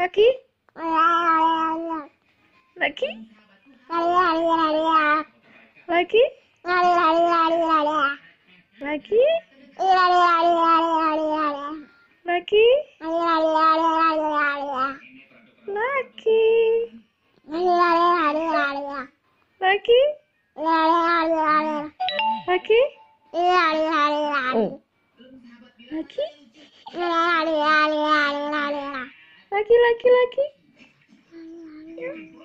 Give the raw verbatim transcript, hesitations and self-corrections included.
Daqui? Daqui? Daqui? Daqui? Daqui? Daqui? Daqui? Daqui? Oh. Daqui? Daqui, daqui, daqui.